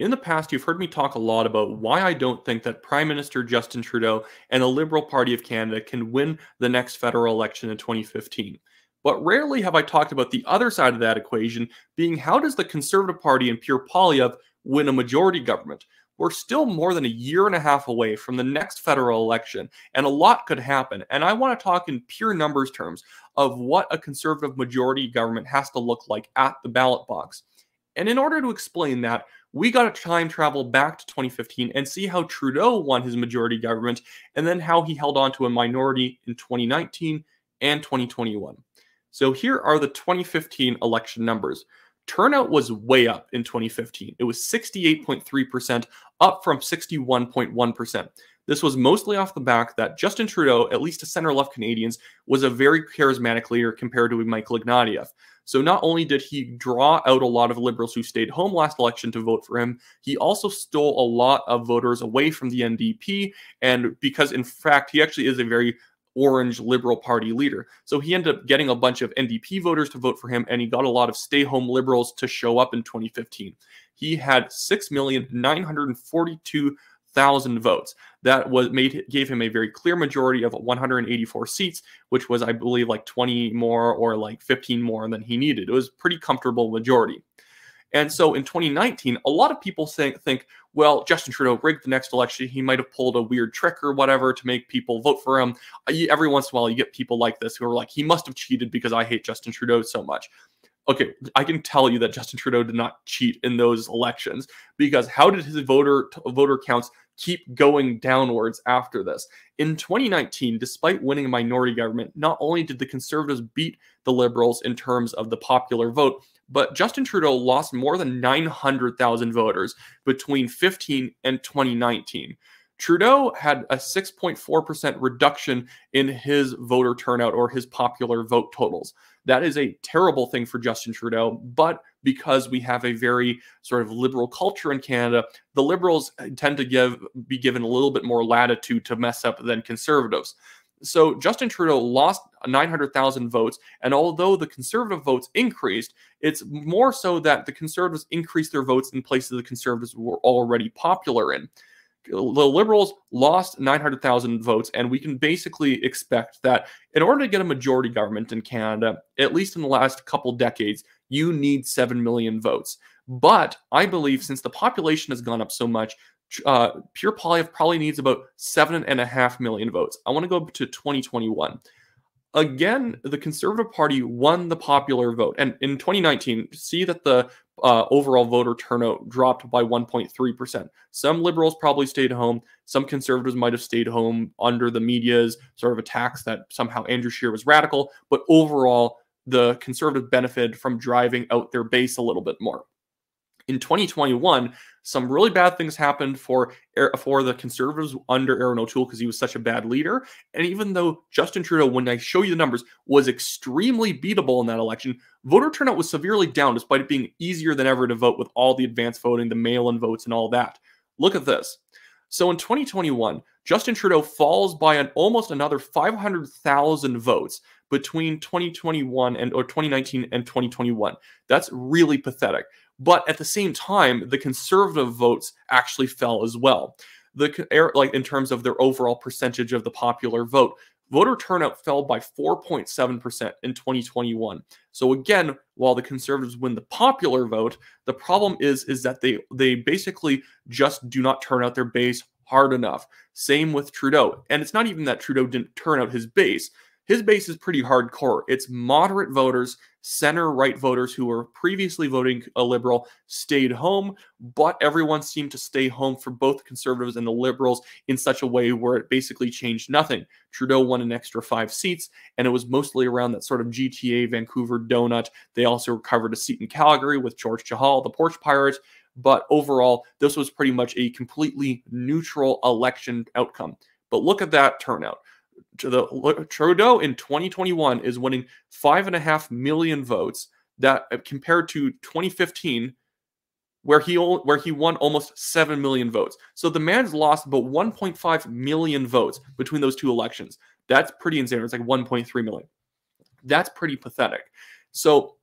In the past, you've heard me talk a lot about why I don't think that Prime Minister Justin Trudeau and the Liberal Party of Canada can win the next federal election in 2015. But rarely have I talked about the other side of that equation, being how does the Conservative Party and Pierre Poilievre win a majority government? We're still more than a year and a half away from the next federal election, and a lot could happen. And I want to talk in pure numbers terms of what a Conservative majority government has to look like at the ballot box. And in order to explain that, we got to time travel back to 2015 and see how Trudeau won his majority government, and then how he held on to a minority in 2019 and 2021. So here are the 2015 election numbers. Turnout was way up in 2015. It was 68.3%, up from 61.1%. This was mostly off the back that Justin Trudeau, at least to center-left Canadians, was a very charismatic leader compared to Michael Ignatieff. So not only did he draw out a lot of Liberals who stayed home last election to vote for him, he also stole a lot of voters away from the NDP, and because, in fact, he actually is a very orange Liberal Party leader. So he ended up getting a bunch of NDP voters to vote for him, and he got a lot of stay-home Liberals to show up in 2015. He had 6,942,000 votes. That was gave him a very clear majority of 184 seats, which was, I believe, like 20 more or like 15 more than he needed. It was a pretty comfortable majority. And so in 2019, a lot of people think, well, Justin Trudeau rigged the next election. He might have pulled a weird trick or whatever to make people vote for him. Every once in a while, you get people like this who are like, he must have cheated because I hate Justin Trudeau so much. Okay, I can tell you that Justin Trudeau did not cheat in those elections, because how did his voter counts keep going downwards after this? In 2019, despite winning a minority government, not only did the Conservatives beat the Liberals in terms of the popular vote, but Justin Trudeau lost more than 900,000 voters between 2015 and 2019. Trudeau had a 6.4% reduction in his voter turnout or his popular vote totals. That is a terrible thing for Justin Trudeau, but because we have a very sort of Liberal culture in Canada, the Liberals tend to be given a little bit more latitude to mess up than Conservatives. So Justin Trudeau lost 900,000 votes, and although the Conservative votes increased, it's more so that the Conservatives increased their votes in places the Conservatives were already popular in. The Liberals lost 900,000 votes, and we can basically expect that in order to get a majority government in Canada, at least in the last couple decades, you need 7 million votes. But I believe since the population has gone up so much, Pierre Poilievre probably needs about 7.5 million votes. I want to go up to 2021. Again, the Conservative Party won the popular vote. And in 2019, see that the overall voter turnout dropped by 1.3%. Some Liberals probably stayed home. Some Conservatives might have stayed home under the media's sort of attacks that somehow Andrew Scheer was radical. But overall, the Conservatives benefited from driving out their base a little bit more. In 2021, some really bad things happened for the Conservatives under Erin O'Toole because he was such a bad leader. And even though Justin Trudeau, when I show you the numbers, was extremely beatable in that election, voter turnout was severely down despite it being easier than ever to vote with all the advance voting, the mail-in votes, and all that. Look at this. So in 2021, Justin Trudeau falls by almost another 500,000 votes between 2019 and 2021. That's really pathetic. But at the same time, the Conservative votes actually fell as well. Like in terms of their overall percentage of the popular vote, voter turnout fell by 4.7% in 2021. So again, while the Conservatives win the popular vote, the problem is that they basically just do not turn out their base hard enough. Same with Trudeau. And it's not even that Trudeau didn't turn out his base. His base is pretty hardcore. It's moderate voters, center-right voters who were previously voting a Liberal, stayed home, but everyone seemed to stay home for both Conservatives and the Liberals in such a way where it basically changed nothing. Trudeau won an extra 5 seats, and it was mostly around that sort of GTA, Vancouver donut. They also recovered a seat in Calgary with George Chahal, the Porch Pirate, but overall, this was pretty much a completely neutral election outcome. But look at that turnout. Trudeau in 2021 is winning 5.5 million votes, that compared to 2015 where he won almost 7 million votes. So the man's lost about 1.5 million votes between those two elections. That's pretty insane. It's like 1.3 million. That's pretty pathetic. So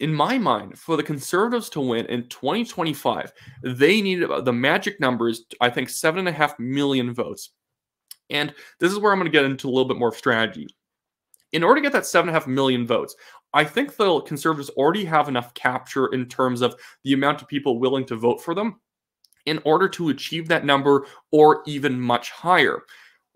in my mind, for the Conservatives to win in 2025, they needed the magic numbers, I think 7.5 million votes. And this is where I'm going to get into a little bit more of strategy. In order to get that 7.5 million votes, I think the Conservatives already have enough capture in terms of the amount of people willing to vote for them in order to achieve that number or even much higher.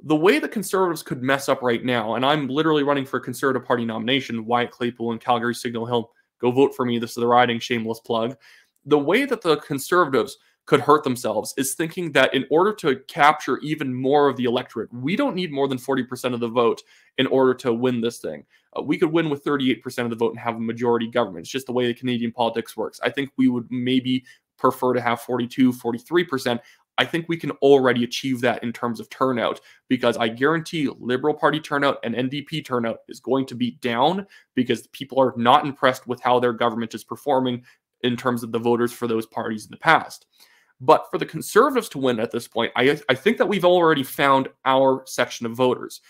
The way the Conservatives could mess up right now, and I'm literally running for a Conservative Party nomination, Wyatt Claypool in Calgary-Signal Hill, go vote for me, this is the riding, shameless plug. The way that the Conservatives could hurt themselves is thinking that in order to capture even more of the electorate, we don't need more than 40% of the vote in order to win this thing. We could win with 38% of the vote and have a majority government. It's just the way the Canadian politics works. I think we would maybe prefer to have 42, 43%. I think we can already achieve that in terms of turnout, because I guarantee Liberal Party turnout and NDP turnout is going to be down because people are not impressed with how their government is performing in terms of the voters for those parties in the past. But for the Conservatives to win at this point, I think that we've already found our section of voters.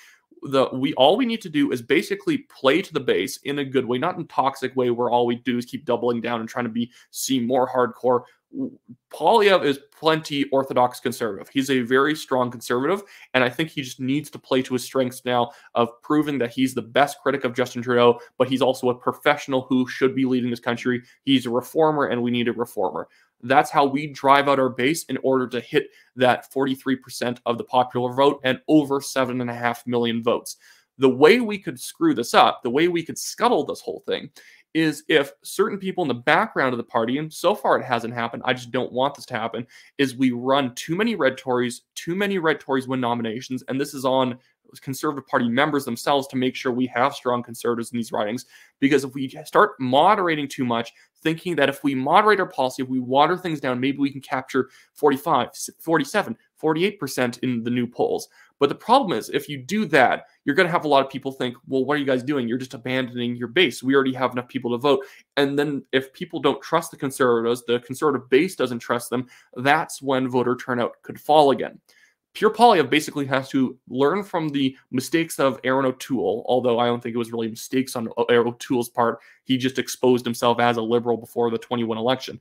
All we need to do is basically play to the base in a good way, not in a toxic way where all we do is keep doubling down and trying to seem more hardcore. Poilievre is plenty orthodox conservative. He's a very strong conservative, and I think he just needs to play to his strengths now of proving that he's the best critic of Justin Trudeau, but he's also a professional who should be leading this country. He's a reformer, and we need a reformer. That's how we drive out our base in order to hit that 43% of the popular vote and over 7.5 million votes. The way we could screw this up, the way we could scuttle this whole thing, is if certain people in the background of the party, and so far it hasn't happened, I just don't want this to happen, is we run too many red Tories win nominations, and this is on Conservative Party members themselves to make sure we have strong Conservatives in these ridings, because if we start moderating too much, thinking that if we moderate our policy, if we water things down, maybe we can capture 45, 47, 48% in the new polls. But the problem is, if you do that, you're going to have a lot of people think, well, what are you guys doing? You're just abandoning your base. We already have enough people to vote. And then if people don't trust the Conservatives, the Conservative base doesn't trust them, that's when voter turnout could fall again. Pierre Poilievre basically has to learn from the mistakes of Erin O'Toole, although I don't think it was really mistakes on Erin O'Toole's part. He just exposed himself as a Liberal before the 2021 election.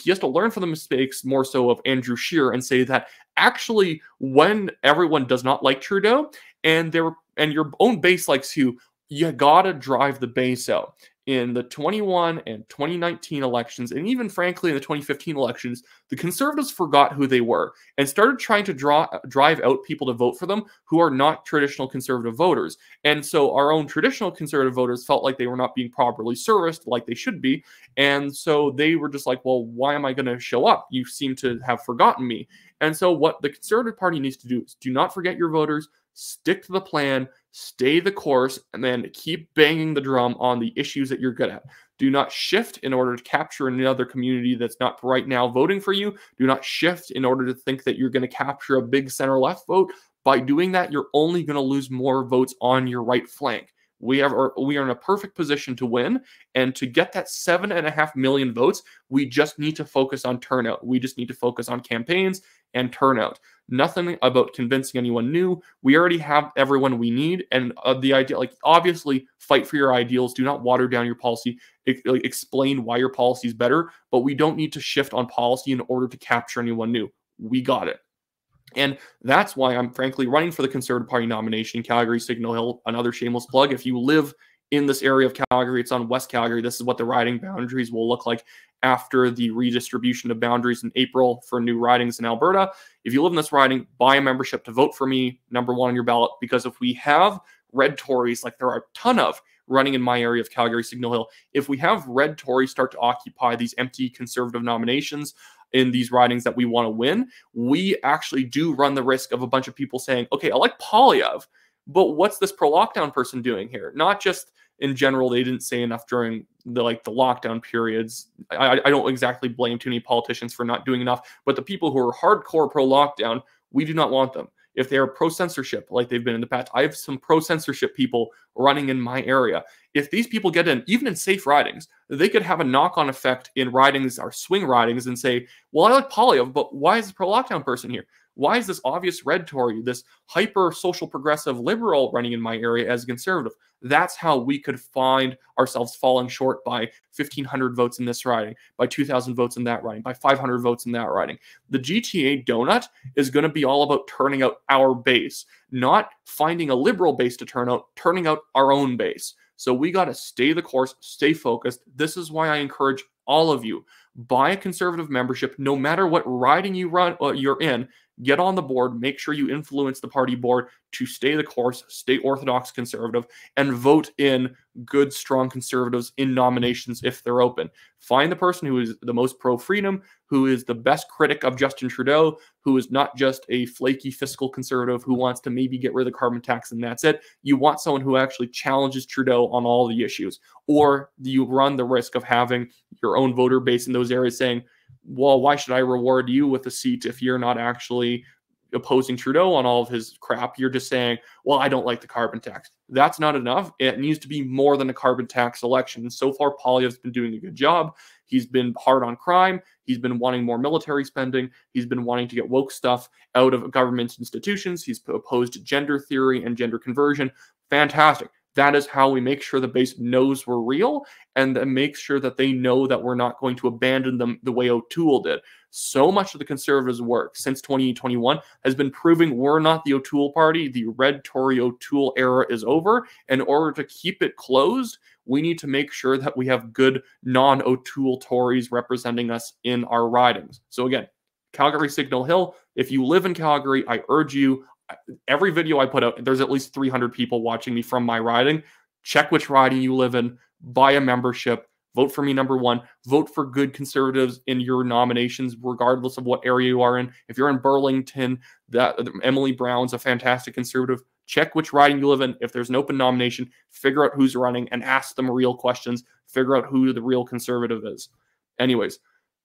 He has to learn from the mistakes more so of Andrew Scheer and say that actually when everyone does not like Trudeau and your own base likes you gotta drive the base out. In the 21 and 2019 elections, and even frankly in the 2015 elections, the Conservatives forgot who they were and started trying to drive out people to vote for them who are not traditional Conservative voters. And so our own traditional Conservative voters felt like they were not being properly serviced like they should be. And so they were just like, well, why am I going to show up? You seem to have forgotten me. And so what the Conservative Party needs to do is do not forget your voters, stick to the plan, stay the course, and then keep banging the drum on the issues that you're good at. Do not shift in order to capture another community that's not right now voting for you. Do not shift in order to think that you're going to capture a big center-left vote. By doing that, you're only going to lose more votes on your right flank. We are in a perfect position to win, and to get that 7.5 million votes, we just need to focus on turnout. We just need to focus on campaigns and turnout. Nothing about convincing anyone new. We already have everyone we need, and the idea, like, obviously fight for your ideals. Do not water down your policy. Explain why your policy is better, but we don't need to shift on policy in order to capture anyone new. We got it. And that's why I'm frankly running for the Conservative Party nomination, Calgary-Signal Hill, another shameless plug. If you live in this area of Calgary, it's on West Calgary. This is what the riding boundaries will look like after the redistribution of boundaries in April for new ridings in Alberta. If you live in this riding, buy a membership to vote for me, #1 on your ballot, because if we have red Tories, like there are a ton of running in my area of Calgary-Signal Hill, if we have red Tories start to occupy these empty Conservative nominations in these ridings that we want to win, we actually do run the risk of a bunch of people saying, okay, I like Poilievre, but what's this pro-lockdown person doing here? Not just in general, they didn't say enough during the lockdown periods. I don't exactly blame too many politicians for not doing enough, but the people who are hardcore pro-lockdown, we do not want them. If they are pro-censorship, like they've been in the past, I have some pro-censorship people running in my area. If these people get in, even in safe ridings, they could have a knock-on effect in ridings or swing ridings and say, well, I like Poilievre, but why is the pro-lockdown person here? Why is this obvious red Tory, this hyper social progressive liberal running in my area as a conservative? That's how we could find ourselves falling short by 1,500 votes in this riding, by 2,000 votes in that riding, by 500 votes in that riding. The GTA donut is going to be all about turning out our base, not finding a liberal base to turn out, turning out our own base. So we got to stay the course, stay focused. This is why I encourage all of you, buy a conservative membership, no matter what riding you run, you're in. Get on the board, make sure you influence the party board to stay the course, stay orthodox conservative, and vote in good, strong conservatives in nominations if they're open. Find the person who is the most pro-freedom, who is the best critic of Justin Trudeau, who is not just a flaky fiscal conservative who wants to maybe get rid of the carbon tax and that's it. You want someone who actually challenges Trudeau on all the issues, or you run the risk of having your own voter base in those areas saying, well, why should I reward you with a seat if you're not actually opposing Trudeau on all of his crap? You're just saying, well, I don't like the carbon tax. That's not enough. It needs to be more than a carbon tax election. And so far, Poilievre's been doing a good job. He's been hard on crime. He's been wanting more military spending. He's been wanting to get woke stuff out of government institutions. He's opposed gender theory and gender conversion. Fantastic. That is how we make sure the base knows we're real, and that makes sure that they know that we're not going to abandon them the way O'Toole did. So much of the Conservatives' work since 2021 has been proving we're not the O'Toole party. The red Tory O'Toole era is over. In order to keep it closed, we need to make sure that we have good non-O'Toole Tories representing us in our ridings. So again, Calgary-Signal Hill, if you live in Calgary, I urge you, every video I put out, there's at least 300 people watching me from my riding. Check which riding you live in, buy a membership, vote for me, number one, vote for good conservatives in your nominations, regardless of what area you are in. If you're in Burlington, that Emily Brown's a fantastic conservative. Check which riding you live in. If there's an open nomination, figure out who's running and ask them real questions, figure out who the real conservative is. Anyways,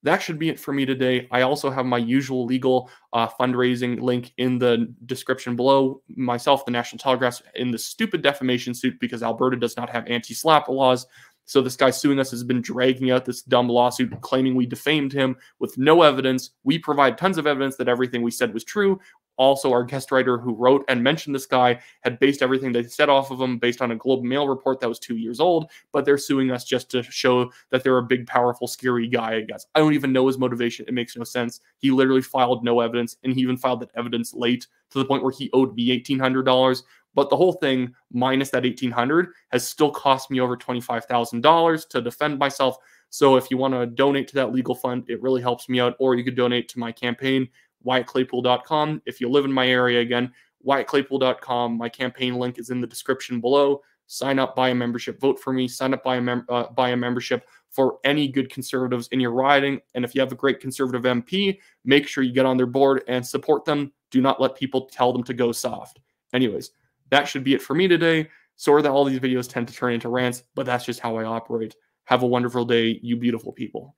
that should be it for me today. I also have my usual legal fundraising link in the description below. Myself, the National Telegraph, in the stupid defamation suit because Alberta does not have anti-slap laws. So this guy suing us has been dragging out this dumb lawsuit claiming we defamed him with no evidence. We provide tons of evidence that everything we said was true. Also, our guest writer who wrote and mentioned this guy had based everything they said off of him based on a Globe and Mail report that was 2 years old, but they're suing us just to show that they're a big, powerful, scary guy, I guess. I don't even know his motivation. It makes no sense. He literally filed no evidence, and he even filed that evidence late to the point where he owed me $1,800. But the whole thing, minus that $1,800, has still cost me over $25,000 to defend myself. So if you want to donate to that legal fund, it really helps me out, or you could donate to my campaign, WyattClaypool.com. If you live in my area, again, WyattClaypool.com. My campaign link is in the description below. Sign up, buy a membership, vote for me. Sign up, buy a membership for any good conservatives in your riding. And if you have a great conservative MP, make sure you get on their board and support them. Do not let people tell them to go soft. Anyways, that should be it for me today. Sorry that all these videos tend to turn into rants, but that's just how I operate. Have a wonderful day, you beautiful people.